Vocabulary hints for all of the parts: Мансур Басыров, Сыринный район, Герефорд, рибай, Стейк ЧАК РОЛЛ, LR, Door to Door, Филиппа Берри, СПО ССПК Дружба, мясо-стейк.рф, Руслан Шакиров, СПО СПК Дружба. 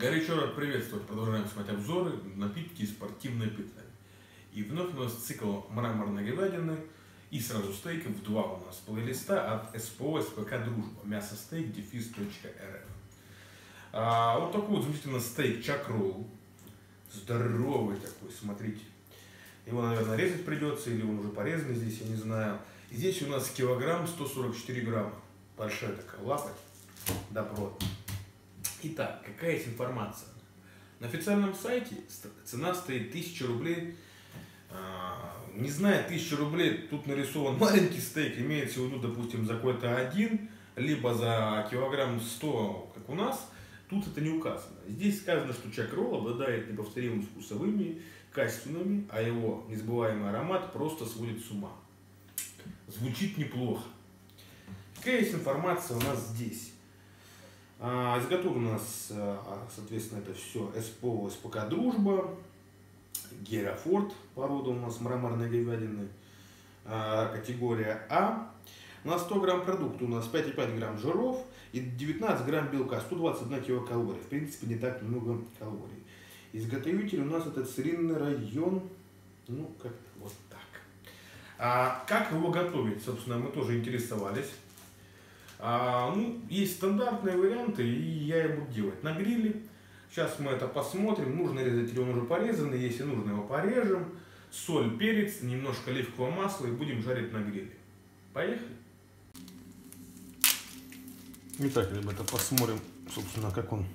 Горячо рад приветствовать, продолжаем смотреть обзоры, напитки и спортивное питание. И вновь у нас цикл мраморной говядины и сразу стейков, два у нас плейлиста от СПО СПК Дружба, мясо-стейк.рф. Вот такой вот замечательный стейк ЧАК РОЛЛ, здоровый такой, смотрите. Его, наверное, резать придется, или он уже порезанный здесь, я не знаю. И здесь у нас килограмм 144 грамма, большая такая лапа, добро. Итак, какая есть информация? На официальном сайте цена стоит 1000 рублей. Не знаю, 1000 рублей, тут нарисован маленький стейк, имеется в виду, допустим, за какой-то один, либо за килограмм 100, как у нас. Тут это не указано. Здесь сказано, что чак ролл обладает неповторимыми вкусовыми качественными, а его незабываемый аромат просто сводит с ума. Звучит неплохо. Какая есть информация у нас здесь? Изготовлено у нас, соответственно, это все СПО СПК Дружба, Герефорд, порода у нас мраморной говядины, категория А. На 100 грамм продукта у нас 5,5 грамм жиров и 19 грамм белка, 121 килокалория. В принципе, не так много калорий. Изготовитель у нас это Сыринный район, ну как-то вот так. А как его готовить, собственно, мы тоже интересовались. Ну, есть стандартные варианты, и я его буду делать на гриле. Сейчас мы это посмотрим, нужно резать или он уже порезанный, если нужно, его порежем. Соль, перец, немножко оливкового масла и будем жарить на гриле. Поехали! Итак, ребята, посмотрим, собственно, как он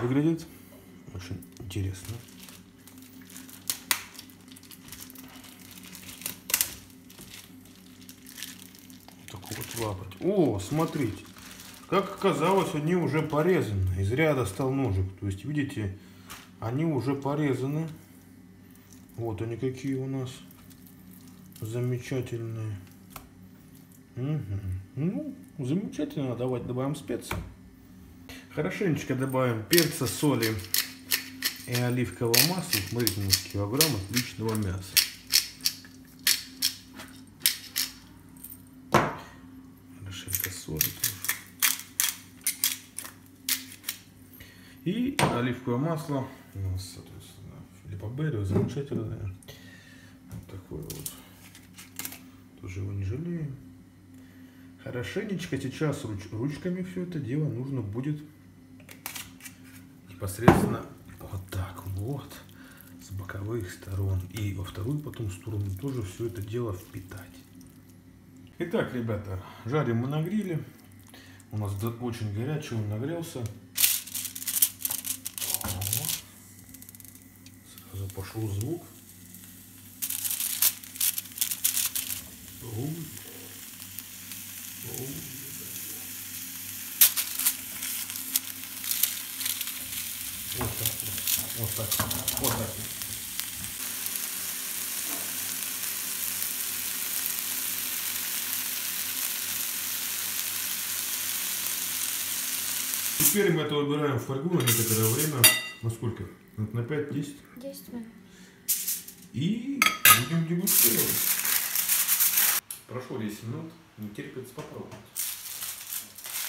выглядит. Очень интересно. Лапать. О, смотрите, как оказалось, они уже порезаны. Из ряда стал ножик. То есть, видите, они уже порезаны. Вот они какие у нас замечательные. Угу. Ну, замечательно. Давайте добавим специи. Хорошенечко добавим перца, соли и оливкового масла. Смотрите, у нас килограмм отличного мяса. И оливковое масло у нас, соответственно, Филиппа Берри, замечательное. Вот такое вот. Тоже его не жалеем. Хорошенечко сейчас ручками все это дело нужно будет непосредственно вот так вот, с боковых сторон. И во вторую потом сторону тоже все это дело впитать. Итак, ребята, жарим мы на гриле. У нас очень горячий, он нагрелся. Сразу пошел звук. Вот так, вот так, вот так. Теперь мы это убираем в фольгу на некоторое время. На сколько? На 5-10? 10 минут. И будем дегустировать. Прошло 10 минут. Не терпится попробовать.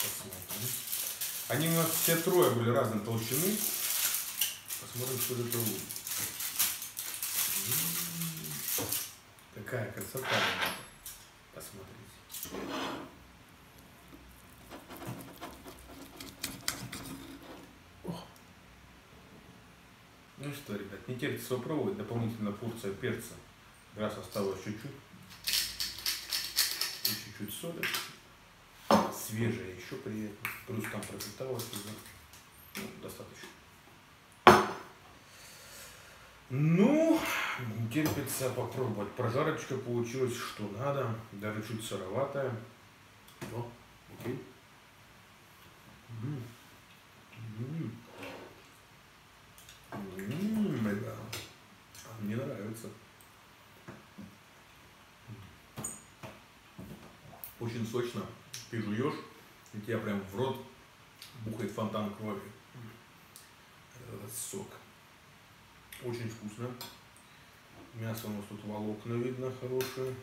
Посмотрим. Они у нас все трое были разной толщины. Посмотрим, что это будет. Какая красота. Посмотрите. Ну что, ребят, не терпится попробовать. Дополнительная порция перца. Раз осталось чуть-чуть. И чуть-чуть соли. Свежая еще приятно. Плюс там пропиталось. Ну, достаточно. Ну, не терпится попробовать. Прожарочка получилась, что надо. Даже чуть сыроватая. О, окей. Мне нравится. Очень сочно. Ты жуешь, и тебя прям в рот бухает фонтан крови. Этот сок. Очень вкусно. Мясо у нас тут волокна видно хорошее.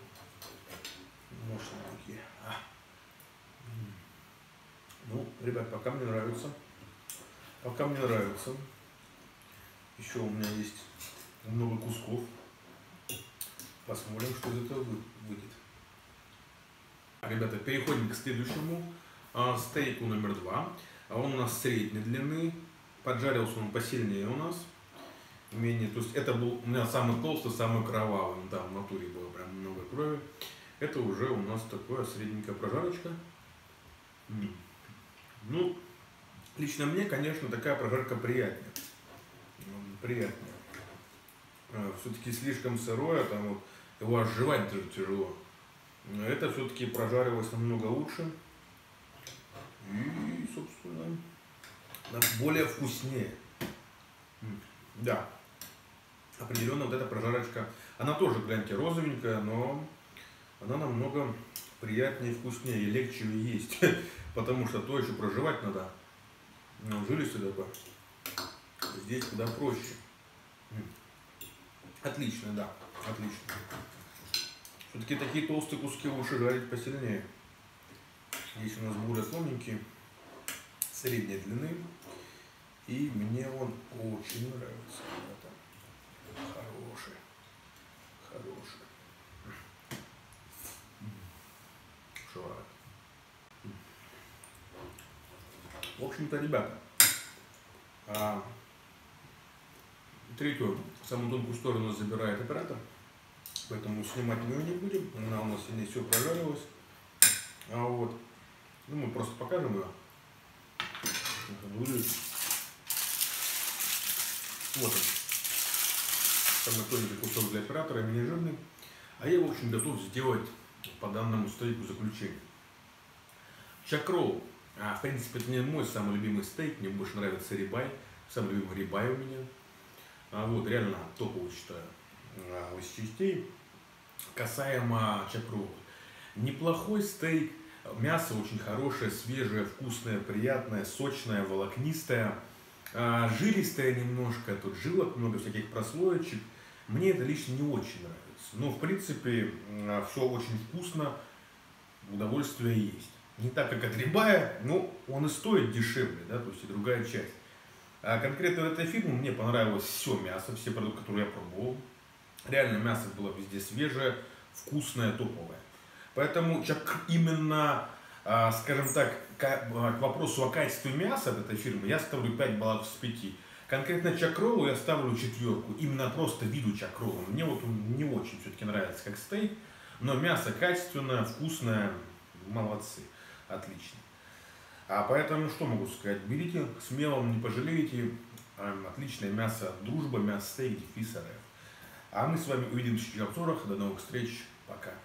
Мощные такие. Ну, ребят, пока мне нравится. Пока мне нравится. Еще у меня есть много кусков. Посмотрим, что из этого выйдет. Ребята, переходим к следующему стейку номер 2. Он у нас средней длины. Поджарился он посильнее у нас. Менее, то есть это был у меня самый толстый, самый кровавый. Да, в натуре было прям много крови. Это уже у нас такая средненькая прожарочка. Ну, лично мне, конечно, такая прожарка приятнее. Приятнее. Все-таки слишком сырое, там вот его оживать даже тяжело. Это все-таки прожарилось намного лучше. И, собственно, более вкуснее. Да. Определенно вот эта прожарочка, она тоже, гляньте, розовенькая, но она намного приятнее, вкуснее и легче есть. Потому что то еще прожевать надо. Но жилистый такой. Здесь куда проще. Отлично, да. Отлично. Все-таки такие толстые куски лучше жарить посильнее. Здесь у нас более тоненькие, средней длины. И мне он очень нравится. Хороший. Хороший. В общем-то, ребята, третью, самую тонкую сторону забирает оператор, поэтому снимать мы ее не будем, она у нас сегодня все прожарилась, вот, ну, мы просто покажем ее, вот он, самый тонкий кусок для оператора, мини-жирный, а я, в общем, готов сделать по данному стейку заключение. Чак ролл. В принципе, это не мой самый любимый стейк, мне больше нравится рибай, самый любимый рибай у меня. Вот, реально топовый, считаю, из частей. Касаемо чак ролла. Неплохой стейк, мясо очень хорошее, свежее, вкусное, приятное, сочное, волокнистое, жилистое немножко, тут жилок, много всяких прослоечек. Мне это лично не очень нравится. Но, в принципе, все очень вкусно, удовольствие есть. Не так, как от рибая, но он и стоит дешевле, да, то есть и другая часть. А конкретно в этой фирме мне понравилось все мясо, все продукты, которые я пробовал. Реально мясо было везде свежее, вкусное, топовое. Поэтому именно, скажем так, к вопросу о качестве мяса от этой фирмы я ставлю 5 баллов с 5. Конкретно чак роллу я ставлю 4. Именно просто виду чак ролла. Мне вот он не очень все-таки нравится как стейк. Но мясо качественное, вкусное. Молодцы. Отлично. А поэтому что могу сказать? Берите, смело, не пожалеете. Отличное мясо Дружба, мясо-стейк.рф. А мы с вами увидимся в обзорах. До новых встреч. Пока.